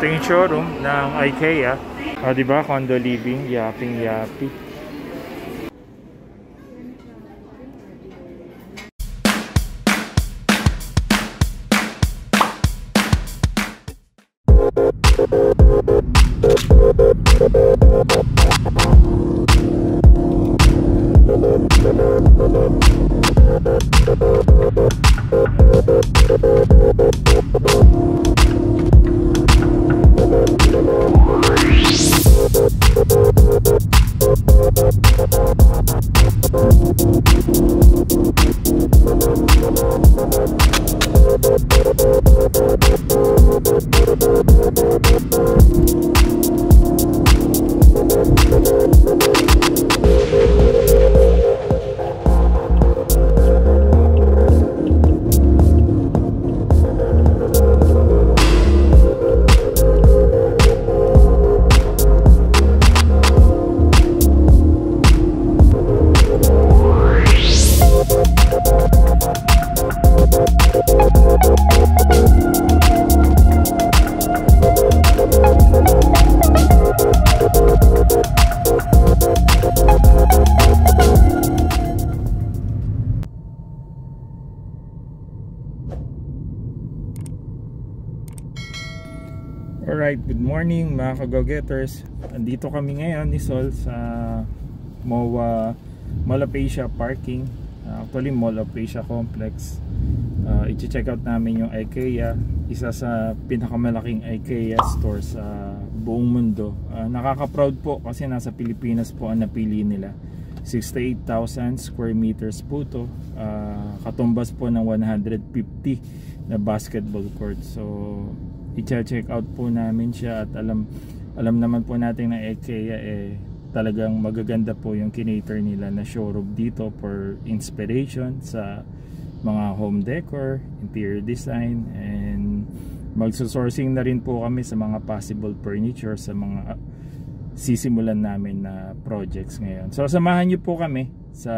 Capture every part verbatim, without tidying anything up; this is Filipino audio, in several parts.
Ito yung showroom ng Ikea. O, diba? Condo living. Yapping, yapping. Alright, good morning mga ka-go-getters. Andito kami ngayon ni Sol sa Mawa Malapasia parking, uh, actually Malapasia Complex. uh, I-check out namin yung Ikea, isa sa pinakamalaking Ikea store sa buong mundo. uh, Nakaka-proud po kasi nasa Pilipinas po ang napili nila. Sixty-eight thousand square meters po to, uh, katumbas po ng one hundred fifty na basketball court. So i-check out po namin siya at alam alam naman po natin na Ikea eh talagang magaganda po yung kinater nila na showroom dito for inspiration sa mga home decor, interior design, and magsusourcing na rin po kami sa mga possible furniture sa mga sisimulan namin na projects ngayon. So samahan niyo po kami sa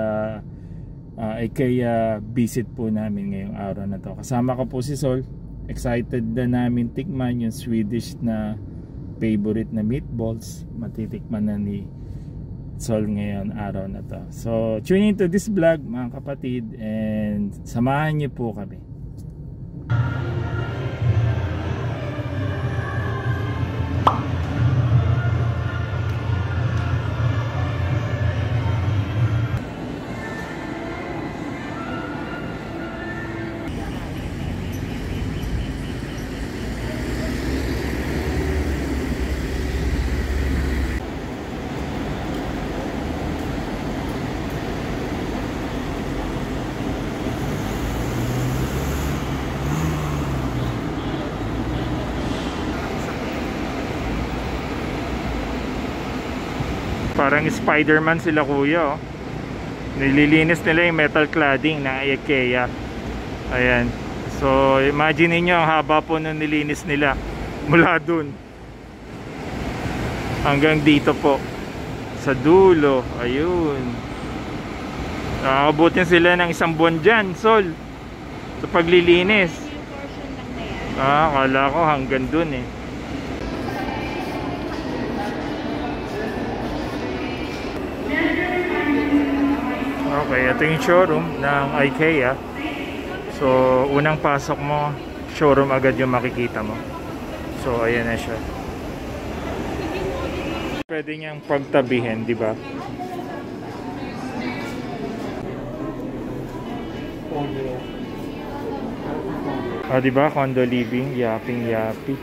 uh, Ikea visit po namin ngayong araw na to. Kasama ko po si Sol. Excited na namin tikman yung Swedish na favorite na meatballs. Matitikman na ni Sol ngayon araw na to. So tune into this vlog mga kapatid, and samahan niyo po kami. Parang Spider-Man sila kuya, oh. Nililinis nila yung metal cladding ng Ikea. Ayan. So imagine niyo ang haba po nung nilinis nila mula dun hanggang dito po sa dulo. Ayun. Nakakabutin sila ng isang buwan dyan, Sol, sa paglilinis. Ah, kala ko hanggang dun eh. Okay, ito yung showroom ng Ikea. So, unang pasok mo, showroom agad yung makikita mo. So, ayan na siya. Pwede niyang pagtabihin, di ba? Ah, di ba? Condo living, yapping, yapping.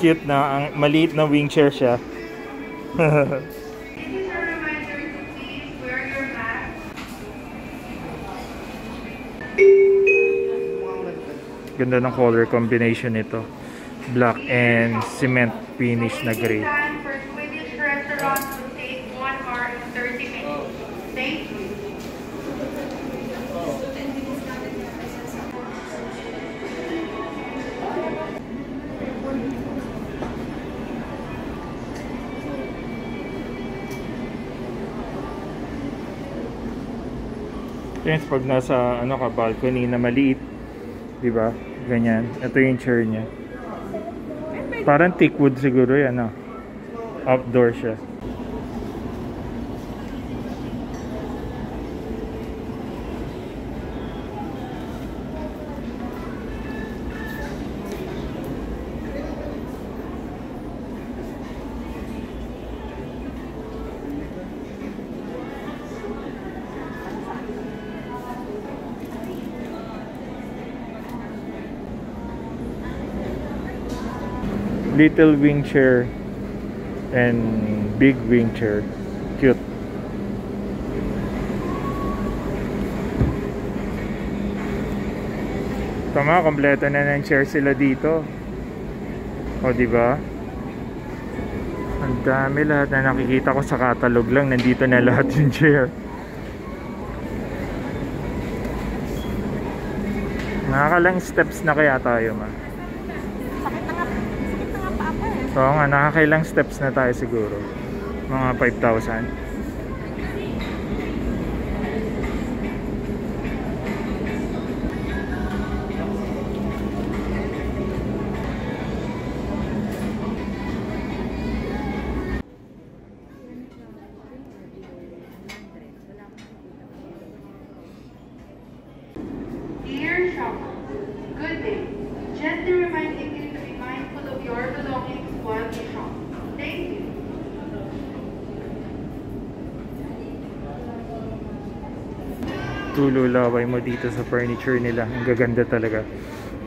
Cute na, ang maliit na wing chair siya. Ganda ng color combination nito. Black and cement finish na gray. experience pag nasa ano ka balcony na maliit, 'di ba? Ganyan. Ito yung chair niya. Parang teak wood siguro 'yan, no? Outdoor siya. Little wing chair and big wing chair. Cute. Tama, kompleto na ng chair sila dito. O, diba? Ang dami lahat na nakikita ko sa catalog lang. Nandito na lahat yung chair. Nakakalang steps na kaya tayo, ma. So nga, nakakailang steps na tayo siguro. Mga five thousand. Dear shopper, good day. Just to remind you to be mindful of your belongings. Thank you. Tululaway mo dito sa furniture nila. Ang gaganda talaga.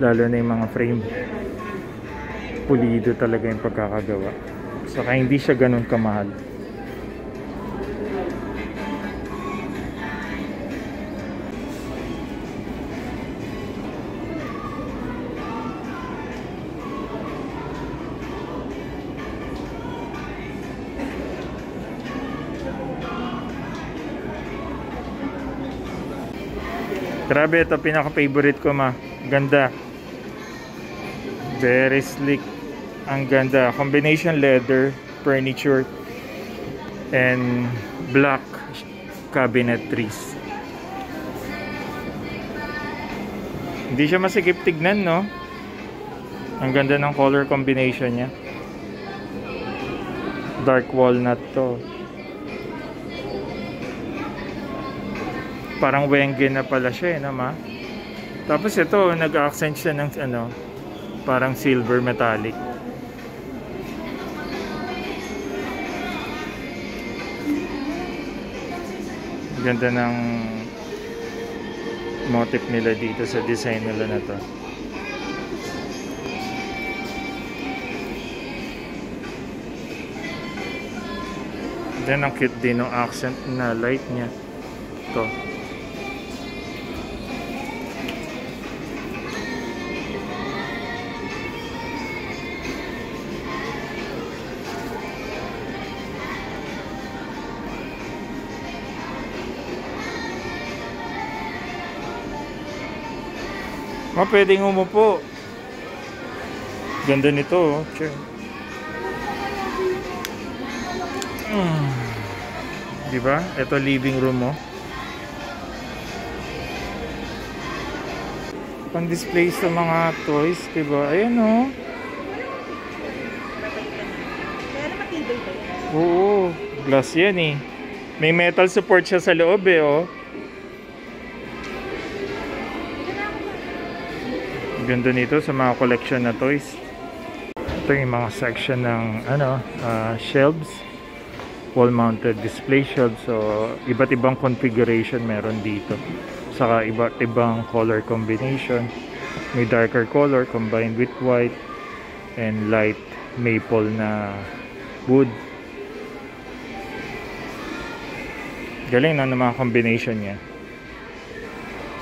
Lalo na yung mga frame. Pulido talaga yung pagkakagawa. Saka hindi siya ganun kamahal. Grabe, ito pinaka-favorite ko, ma. Ganda. Very slick. Ang ganda. Combination leather, furniture, and black cabinetries. Hindi siya masikip tignan, no? Ang ganda ng color combination niya. Dark walnut to. Parang wenge na pala siya, eh, no, ma? Tapos ito, nag-accent siya ng ano, parang silver metallic. Ganda ng motif nila dito sa design nila na to. Then, ang cute din ng accent na light niya. Ito. Ma, pwedeng umupo. Ganda nito, oh. Mm. Diba? Ito living room, oh. Pang-display sa mga toys, diba? Ayan, oh. Oo, glass yan, eh. May metal support siya sa loob, eh, oh. Ganda nito sa mga collection na toys. Ito yung mga section ng ano, uh, shelves, wall mounted display shelves. So iba't ibang configuration meron dito, saka iba't ibang color combination. May darker color combined with white and light maple na wood. Galing na ng mga combination niya.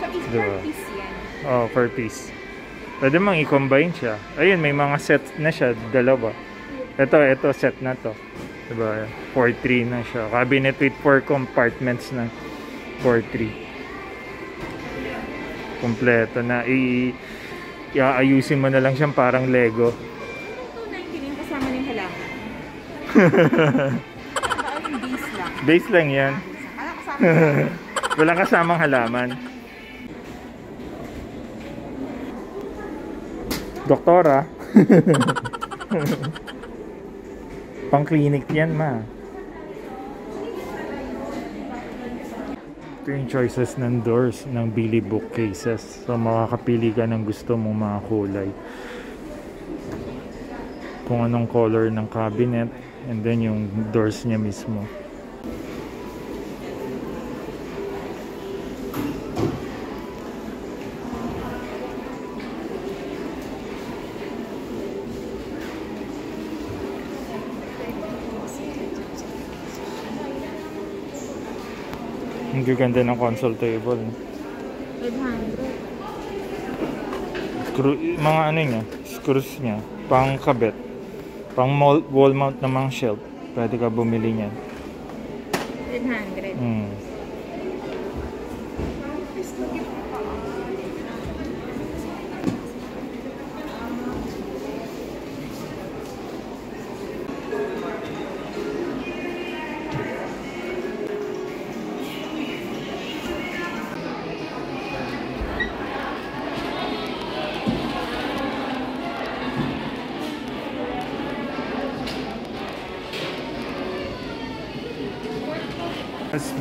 So is diba? Piece yan? Oh, per piece. Pwede mang i-combine siya. Ayun, may mga set na siya, dalawa. Ito, ito, set na to. Diba? four three na siya. Cabinet with four compartments na. four three. Kompleto na. I-aayusin mo na lang siyang parang Lego. two ninety yung kasama ng halaman. Base lang. Base lang yan. Kasama Walang kasamang halaman. Doktora. Pang clinic yan, ma. Ito yung choices ng doors ng Billy Book Cases. So makakapili ka ng gusto mong mga kulay, kung anong color ng cabinet, and then yung doors niya mismo. Ang gaganda ng console table. Screw, mga ano niya, screws niya, pang kabet, pang wall mount na mga shelf. Pwede ka bumili niyan. eight hundred. Mm.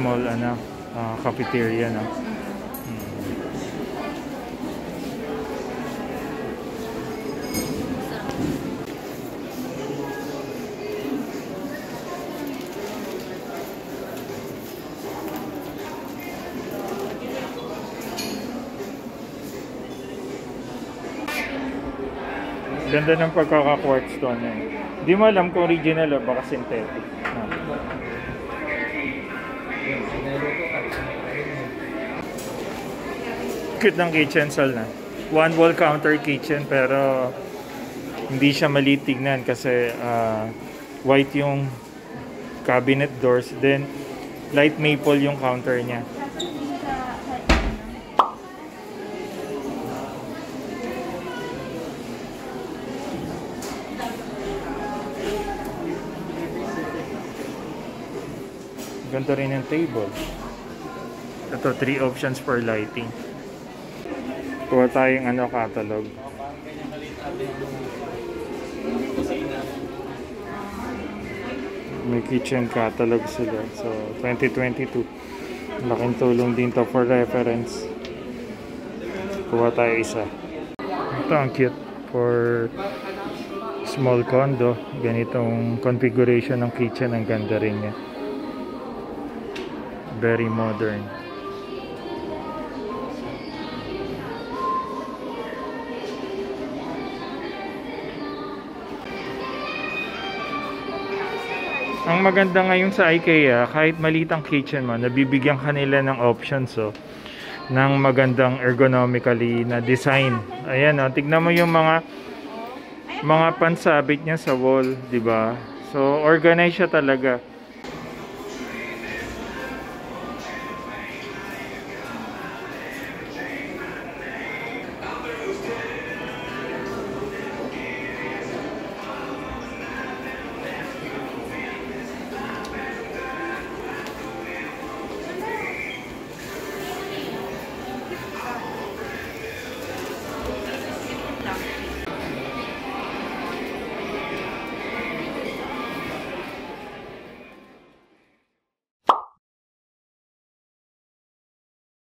Small ano, uh, cafeteria na. Hmm. Ganda ng pagkaka-quartz doon eh. Di mo alam kung original o baka synthetic. Ah. Cute ng kitchen, Sol, na one wall counter kitchen, pero hindi siya maliit tignan kasi uh, white yung cabinet doors, then light maple yung counter niya. Ganito rin yung table. Ito, three options for lighting. Kuha tayong ano, catalog. May kitchen catalog sila. So, twenty twenty-two. Laking tulong din to for reference. Kuha tayo isa. Ito ang cute for small condo. Ganitong configuration ng kitchen. Ang ganda rin niya. Very modern. Ang maganda ngayon sa Ikea, kahit maliit ang kitchen mo, nabibigyan kanila ng options, oh, ng magandang ergonomically na design. Ayan, oh, tignan mo yung mga mga pansabit niya sa wall, di ba? So, organized siya talaga.